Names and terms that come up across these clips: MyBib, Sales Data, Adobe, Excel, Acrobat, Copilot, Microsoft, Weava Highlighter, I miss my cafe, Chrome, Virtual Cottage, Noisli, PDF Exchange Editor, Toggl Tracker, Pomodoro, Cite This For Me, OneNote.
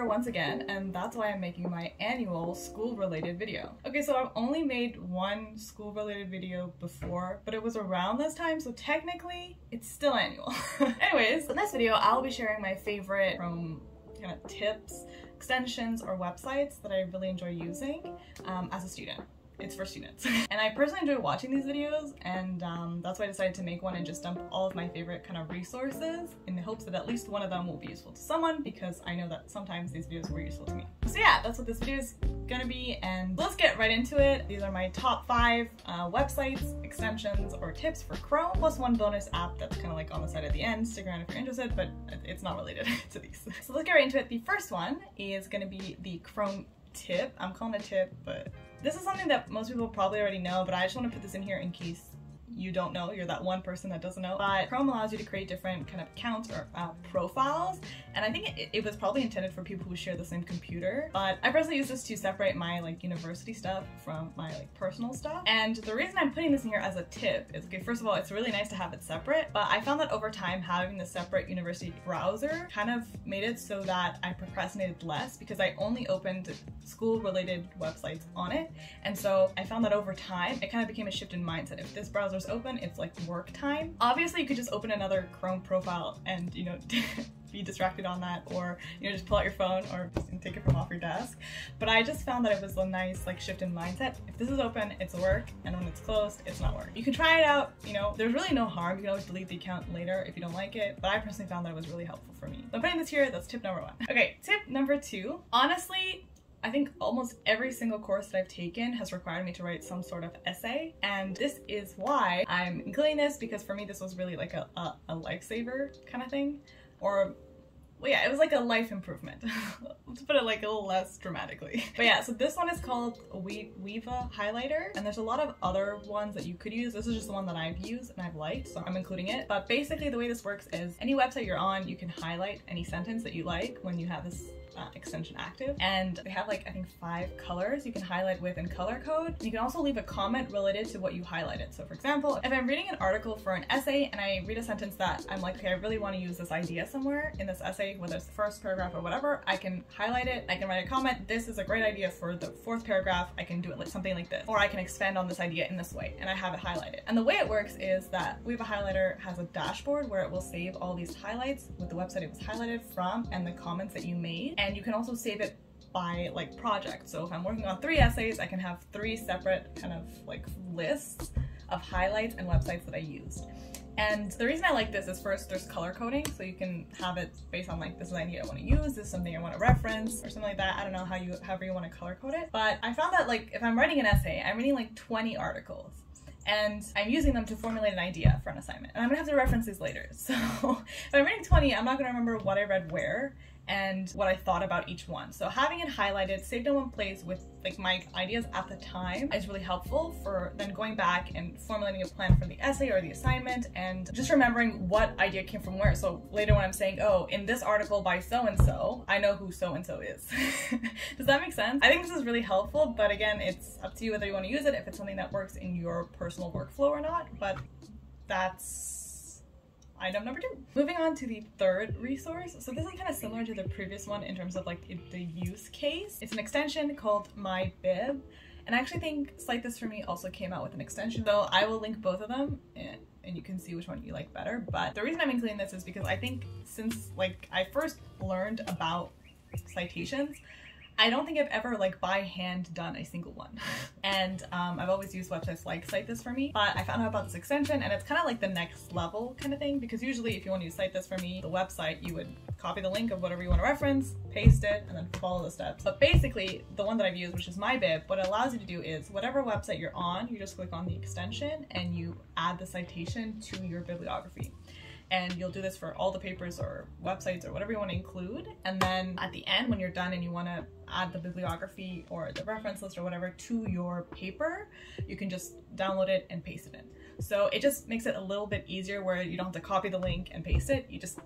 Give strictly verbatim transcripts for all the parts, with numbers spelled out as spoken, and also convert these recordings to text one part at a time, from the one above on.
here once again, and that's why I'm making my annual school-related video. Okay, so I've only made one school-related video before, but it was around this time, so technically it's still annual. Anyways, in this video, I'll be sharing my favorite Chrome kind of tips, extensions, or websites that I really enjoy using um, as a student. It's for students. And I personally enjoy watching these videos, and um, that's why I decided to make one and just dump all of my favorite kind of resources in the hopes that at least one of them will be useful to someone, because I know that sometimes these videos were useful to me. So yeah, that's what this video is gonna be, and let's get right into it. These are my top five uh, websites, extensions, or tips for Chrome, plus one bonus app that's kind of like on the side at the end. Stick around if you're interested, but it's not related to these. So let's get right into it. The first one is gonna be the Chrome tip. I'm calling it a tip, but this is something that most people probably already know, but I just want to put this in here in case you don't know, you're that one person that doesn't know. But Chrome allows you to create different kind of accounts or uh, profiles, and I think it, it was probably intended for people who share the same computer, but I personally use this to separate my like university stuff from my like personal stuff. And the reason I'm putting this in here as a tip is, okay, first of all, it's really nice to have it separate, but I found that over time having the separate university browser kind of made it so that I procrastinated less because I only opened school-related websites on it. And so I found that over time it kind of became a shift in mindset. If this browser open, it's like work time. Obviously you could just open another Chrome profile and, you know, be distracted on that, or, you know, just pull out your phone or take it from off your desk. But I just found that it was a nice like shift in mindset. If this is open, it's work, and when it's closed, it's not work. You can try it out, you know, there's really no harm. You can always delete the account later if you don't like it, but I personally found that it was really helpful for me. So I'm putting this here, that's tip number one. Okay, tip number two. Honestly, I think almost every single course that I've taken has required me to write some sort of essay, and this is why I'm including this, because for me this was really like a, a, a lifesaver kind of thing, or well, yeah, it was like a life improvement. Let's put it like a little less dramatically. But yeah, so this one is called we Weava Highlighter, and there's a lot of other ones that you could use. This is just the one that I've used and I've liked, so I'm including it. But basically the way this works is any website you're on, you can highlight any sentence that you like when you have this Uh, extension active, and they have like I think five colors you can highlight with in color code. You can also leave a comment related to what you highlighted. So for example, if I'm reading an article for an essay and I read a sentence that I'm like, okay, I really want to use this idea somewhere in this essay, whether it's the first paragraph or whatever, I can highlight it, I can write a comment, this is a great idea for the fourth paragraph, I can do it like something like this, or I can expand on this idea in this way, and I have it highlighted. And the way it works is that Weava Highlighter has a dashboard where it will save all these highlights with the website it was highlighted from and the comments that you made. And you can also save it by like project. So if I'm working on three essays, I can have three separate kind of like lists of highlights and websites that I used. And the reason I like this is, first, there's color coding, so you can have it based on like, this is an idea I want to use, this is something I want to reference, or something like that. I don't know how you, however you want to color code it. But I found that like, if I'm writing an essay, I'm reading like twenty articles, and I'm using them to formulate an idea for an assignment. And I'm gonna have to reference these later. So if I'm reading twenty, I'm not gonna remember what I read where and what I thought about each one. So having it highlighted, saved in one place with like my ideas at the time is really helpful for then going back and formulating a plan for the essay or the assignment, and just remembering what idea came from where. So later when I'm saying, oh, in this article by so-and-so, I know who so-and-so is. Does that make sense? I think this is really helpful, but again, it's up to you whether you want to use it, if it's something that works in your personal workflow or not, but that's item number two. Moving on to the third resource. So this is kind of similar to the previous one in terms of like the use case. It's an extension called MyBib. And I actually think Cite This For Me also came out with an extension, though I will link both of them and, and you can see which one you like better. But the reason I'm including this is because I think since like I first learned about citations, I don't think I've ever like by hand done a single one. And um, I've always used websites like Cite This For Me, but I found out about this extension and it's kind of like the next level kind of thing, because usually if you want to use Cite This For Me, the website, you would copy the link of whatever you want to reference, paste it, and then follow the steps. But basically the one that I've used, which is MyBib, what it allows you to do is whatever website you're on, you just click on the extension and you add the citation to your bibliography. And you'll do this for all the papers or websites or whatever you want to include. And then at the end, when you're done and you want to add the bibliography or the reference list or whatever to your paper, you can just download it and paste it in. So it just makes it a little bit easier where you don't have to copy the link and paste it. You just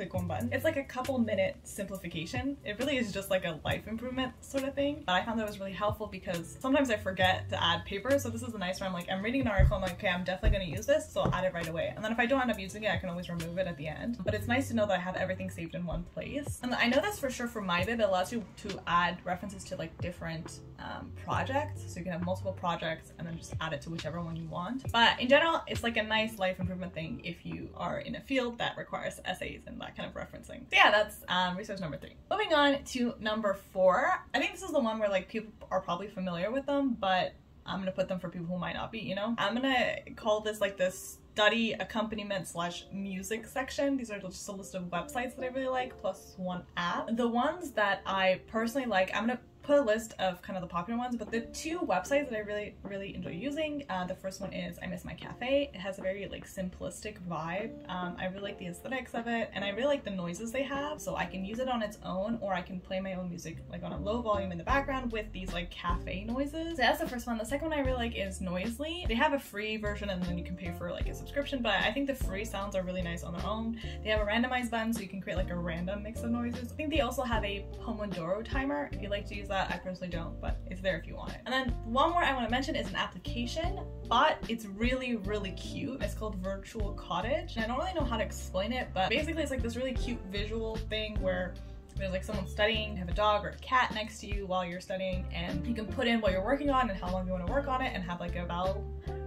click one button. It's like a couple minute simplification. It really is just like a life improvement sort of thing. But I found that was really helpful because sometimes I forget to add paper. So this is a nice one. I'm like, I'm reading an article, I'm like, okay, I'm definitely going to use this, so I'll add it right away. And then if I don't end up using it, I can always remove it at the end. But it's nice to know that I have everything saved in one place. And I know that's for sure for MyBib. It allows you to add references to like different um, projects. So you can have multiple projects and then just add it to whichever one you want. But in general, it's like a nice life improvement thing if you are in a field that requires essays and that kind of referencing. So yeah, that's um, resource number three. Moving on to number four. I think this is the one where like people are probably familiar with them, but I'm gonna put them for people who might not be, you know? I'm gonna call this like this study accompaniment slash music section. These are just a list of websites that I really like, plus one app. The ones that I personally like, I'm gonna put a list of kind of the popular ones, but the two websites that I really, really enjoy using, uh, the first one is I Miss My Cafe. It has a very like simplistic vibe. Um, I really like the aesthetics of it, and I really like the noises they have, so I can use it on its own, or I can play my own music like on a low volume in the background with these like cafe noises. So that's the first one. The second one I really like is Noisli. They have a free version and then you can pay for like a subscription, but I think the free sounds are really nice on their own. They have a randomized button so you can create like a random mix of noises. I think they also have a Pomodoro timer if you like to use that. I personally don't, but it's there if you want it. And then one more I want to mention is an application, but it's really, really cute. It's called Virtual Cottage. And I don't really know how to explain it, but basically it's like this really cute visual thing where there's like someone studying, you have a dog or a cat next to you while you're studying, and you can put in what you're working on and how long you want to work on it and have like a bell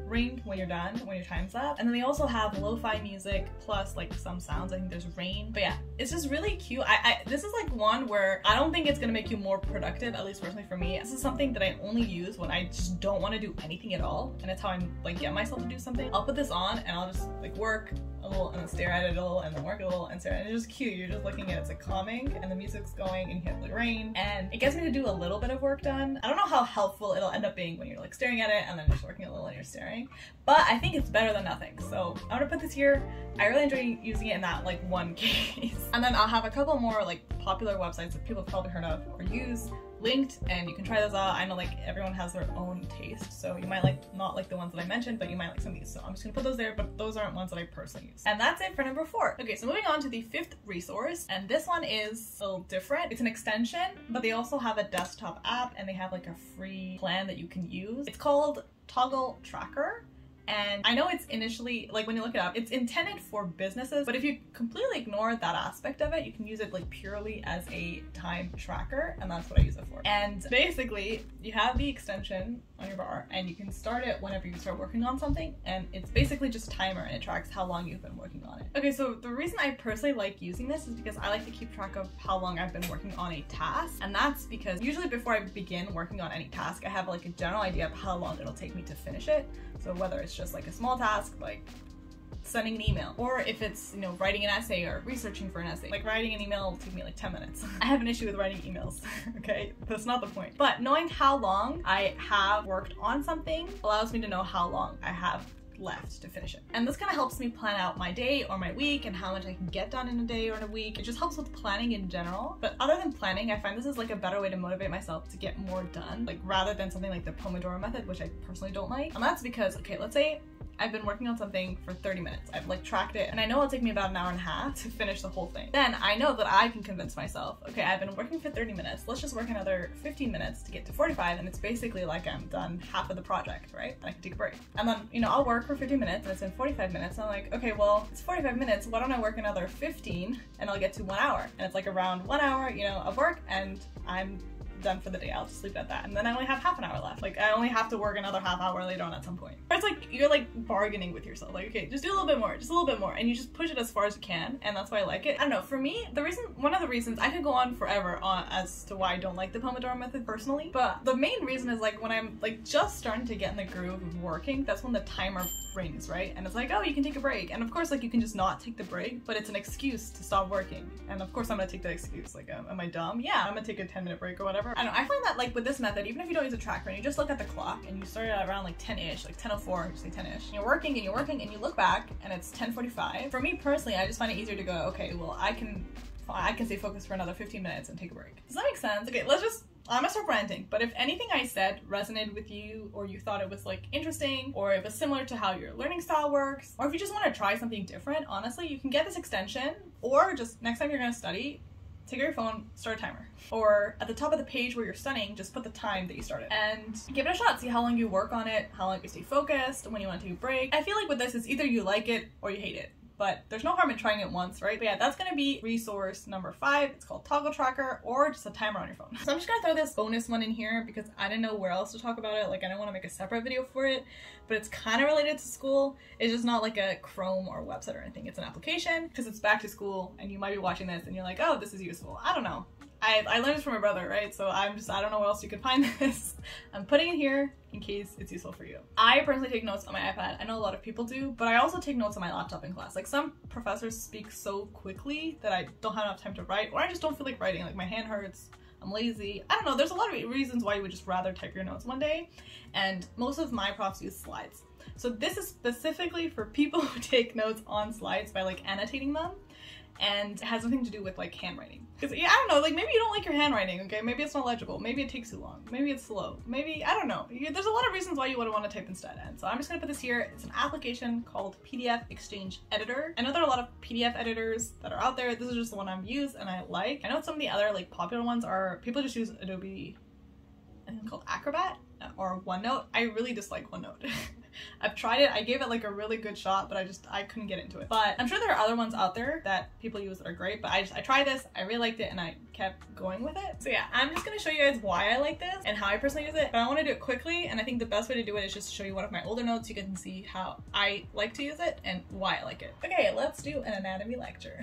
ring when you're done, when your time's up. And then they also have lo-fi music plus like some sounds. I think there's rain, but yeah, it's just really cute. I, I this is like one where I don't think it's gonna make you more productive, at least personally for me. This is something that I only use when I just don't want to do anything at all, and it's how I like get myself to do something. I'll put this on and I'll just like work a little and then stare at it a little and then work a little and stare at it. It's just cute. You're just looking at it. It's like calming and the music's going and you have like rain, and it gets me to do a little bit of work done. I don't know how helpful it'll end up being when you're like staring at it and then just working a little and you're staring. But I think it's better than nothing, so I'm gonna put this here. I really enjoy using it in that like one case. And then I'll have a couple more like popular websites that people have probably heard of or use linked, and you can try those out. I know like everyone has their own taste, so you might like not like the ones that I mentioned, but you might like some of these. So I'm just gonna put those there, but those aren't ones that I personally use. And that's it for number four. Okay, so moving on to the fifth resource, and this one is a little different. It's an extension, but they also have a desktop app and they have like a free plan that you can use. It's called Toggl Tracker. And I know it's initially, like when you look it up, it's intended for businesses, but if you completely ignore that aspect of it, you can use it like purely as a time tracker, and that's what I use it for. And basically, you have the extension on your bar and you can start it whenever you start working on something, and it's basically just a timer and it tracks how long you've been working on it. Okay, so the reason I personally like using this is because I like to keep track of how long I've been working on a task, and that's because usually before I begin working on any task, I have like a general idea of how long it'll take me to finish it. So whether it's just like a small task like sending an email, or if it's, you know, writing an essay or researching for an essay. Like writing an email will take me like ten minutes. I have an issue with writing emails, okay? That's not the point. But knowing how long I have worked on something allows me to know how long I have left to finish it. And this kind of helps me plan out my day or my week and how much I can get done in a day or in a week. It just helps with planning in general. But other than planning, I find this is like a better way to motivate myself to get more done, like rather than something like the Pomodoro method, which I personally don't like. And that's because, okay, let's say I've been working on something for thirty minutes. I've like tracked it and I know it'll take me about an hour and a half to finish the whole thing. Then I know that I can convince myself, okay, I've been working for thirty minutes. Let's just work another fifteen minutes to get to forty-five. And it's basically like I'm done half of the project, right? And I can take a break. And then, you know, I'll work for fifteen minutes and it's in forty-five minutes. And I'm like, okay, well, it's forty-five minutes. Why don't I work another fifteen and I'll get to one hour. And it's like around one hour, you know, of work, and I'm done for the day. I'll just leave it at that, and then I only have half an hour left. Like I only have to work another half hour later on at some point. Or it's like you're like bargaining with yourself, like, okay, just do a little bit more, just a little bit more, and you just push it as far as you can, and that's why I like it. I don't know, for me, the reason, one of the reasons I could go on forever on as to why I don't like the Pomodoro method personally, but the main reason is like when I'm like just starting to get in the groove of working, that's when the timer rings, right? And it's like, oh, you can take a break, and of course like you can just not take the break, but it's an excuse to stop working, and of course I'm gonna take that excuse. Like, um, am I dumb? Yeah, I'm gonna take a ten minute break or whatever. I don't know, I find that like with this method, even if you don't use a tracker and you just look at the clock and you start at around like ten-ish, like ten oh four, you say ten-ish, and you're working and you're working and you look back and it's ten forty-five. For me personally, I just find it easier to go, okay, well I can I can stay focused for another fifteen minutes and take a break. Does that make sense? Okay, let's just I'm gonna stop ranting, but if anything I said resonated with you, or you thought it was like interesting, or it was similar to how your learning style works, or if you just want to try something different, honestly, you can get this extension, or just next time you're gonna study, take your phone, start a timer. Or at the top of the page where you're studying, just put the time that you started and give it a shot. See how long you work on it, how long you stay focused, when you want to take a break. I feel like with this, it's either you like it or you hate it, but there's no harm in trying it once, right? But yeah, that's gonna be resource number five. It's called Toggl Tracker, or just a timer on your phone. So I'm just gonna throw this bonus one in here because I didn't know where else to talk about it. Like, I don't wanna make a separate video for it, but it's kind of related to school. It's just not like a Chrome or website or anything. It's an application because it's back to school, and you might be watching this and you're like, oh, this is useful. I don't know. I, I learned this from my brother, right? So I'm just, I don't know where else you could find this. I'm putting it here in case it's useful for you. I personally take notes on my iPad. I know a lot of people do, but I also take notes on my laptop in class. Like, some professors speak so quickly that I don't have enough time to write, or I just don't feel like writing. Like, my hand hurts, I'm lazy. I don't know. There's a lot of reasons why you would just rather type your notes one day. And most of my profs use slides. So this is specifically for people who take notes on slides by like annotating them. And it has nothing to do with like handwriting. Because yeah, I don't know, like maybe you don't like your handwriting, okay? Maybe it's not legible, maybe it takes too long, maybe it's slow, maybe, I don't know. There's a lot of reasons why you would want to type instead. And so I'm just gonna put this here. It's an application called P D F Exchange Editor. I know there are a lot of P D F editors that are out there. This is just the one I've used and I like. I know some of the other like popular ones are, people just use Adobe, I think called Acrobat or OneNote. I really dislike OneNote. I've tried it. I gave it like a really good shot, but I just, I couldn't get into it. But I'm sure there are other ones out there that people use that are great, but I just, I tried this, I really liked it, and I kept going with it. So yeah, I'm just gonna show you guys why I like this and how I personally use it, but I wanna do it quickly, and I think the best way to do it is just to show you one of my older notes so you can see how I like to use it and why I like it. Okay, let's do an anatomy lecture.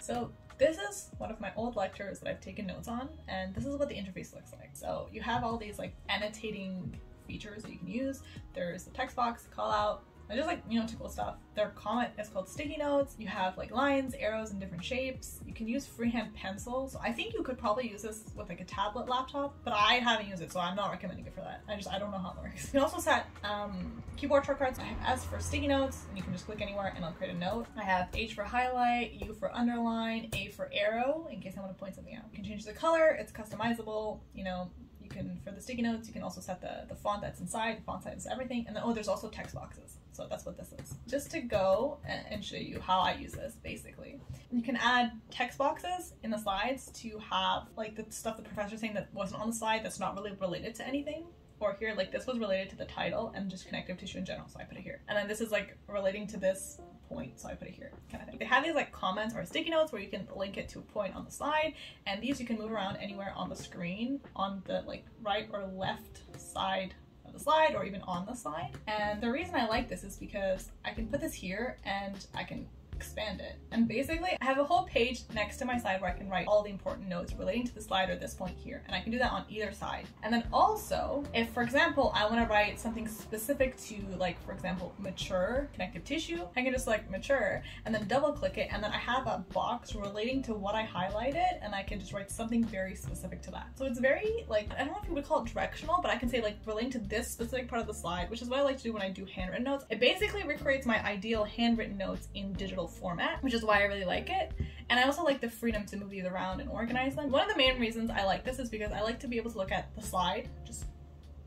So this is one of my old lectures that I've taken notes on, and this is what the interface looks like. So you have all these like annotating features that you can use. There's the text box, the call out, and just like, you know, typical stuff. Their comment is called sticky notes. You have like lines, arrows in different shapes. You can use freehand pencil. So I think you could probably use this with like a tablet laptop, but I haven't used it, so I'm not recommending it for that. I just, I don't know how it works. You can also set um, keyboard shortcuts. I have S for sticky notes, and you can just click anywhere and it'll create a note. I have H for highlight, U for underline, A for arrow, in case I want to point something out. You can change the color, it's customizable, you know. You can, for the sticky notes, you can also set the, the font that's inside, the font size is everything. And then, oh, there's also text boxes. So that's what this is. Just to go and show you how I use this, basically. You can add text boxes in the slides to have like the stuff the professor's saying that wasn't on the slide that's not really related to anything. Or here, like this was related to the title and just connective tissue in general, so I put it here. And then this is like relating to this point, so I put it here, kind of thing. They have these like comments or sticky notes where you can link it to a point on the slide, and these you can move around anywhere on the screen, on the like right or left side of the slide, or even on the slide. And the reason I like this is because I can put this here and I can expand it. And basically I have a whole page next to my slide where I can write all the important notes relating to the slide or this point here. And I can do that on either side. And then also, if for example, I want to write something specific to like, for example, mature connective tissue, I can just like mature and then double click it. And then I have a box relating to what I highlighted, and I can just write something very specific to that. So it's very like, I don't know if you would call it directional, but I can say like relating to this specific part of the slide, which is what I like to do when I do handwritten notes. It basically recreates my ideal handwritten notes in digital format, which is why I really like it. And I also like the freedom to move these around and organize them. One of the main reasons I like this is because I like to be able to look at the slide, just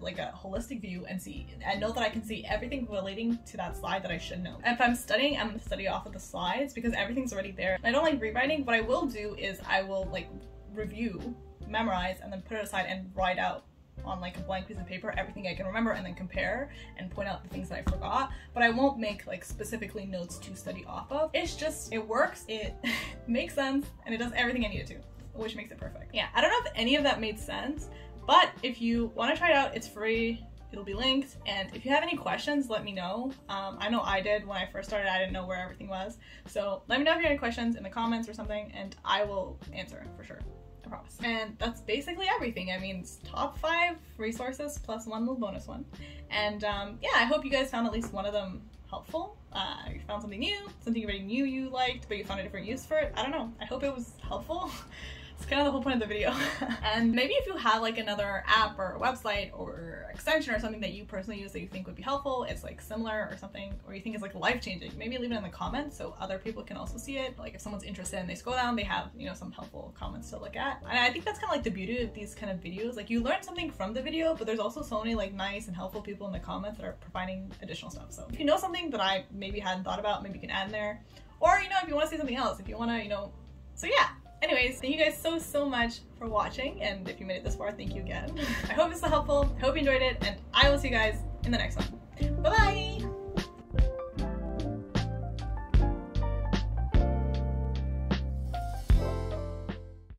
like a holistic view, and see, I know that I can see everything relating to that slide that I should know. And if I'm studying, I'm gonna study off of the slides because everything's already there. And I don't like rewriting. What I will do is I will like review, memorize, and then put it aside and write out on like a blank piece of paper everything I can remember, and then compare and point out the things that I forgot. But I won't make like specifically notes to study off of. It's just, it works, it makes sense, and it does everything I need it to, which makes it perfect. Yeah, I don't know if any of that made sense, but if you want to try it out, it's free. It'll be linked, and if you have any questions, let me know. Um, I know I did when I first started, I didn't know where everything was. So let me know if you have any questions in the comments or something, and I will answer for sure. I promise. And that's basically everything. I mean, it's top five resources plus one little bonus one. And um, yeah, I hope you guys found at least one of them helpful. Uh, you found something new, something you already knew you liked, but you found a different use for it. I don't know. I hope it was helpful. kind of the whole point of the video. And maybe if you have like another app or website or extension or something that you personally use that you think would be helpful, it's like similar or something, or you think it's like life-changing, maybe leave it in the comments so other people can also see it. Like if someone's interested and they scroll down, they have, you know, some helpful comments to look at. And I think that's kind of like the beauty of these kind of videos. Like you learn something from the video, but there's also so many like nice and helpful people in the comments that are providing additional stuff. So if you know something that I maybe hadn't thought about, maybe you can add in there. Or, you know, if you want to say something else, if you want to, you know, so yeah. Anyways, thank you guys so, so much for watching. And if you made it this far, thank you again. I hope it's helpful. I hope you enjoyed it. And I will see you guys in the next one.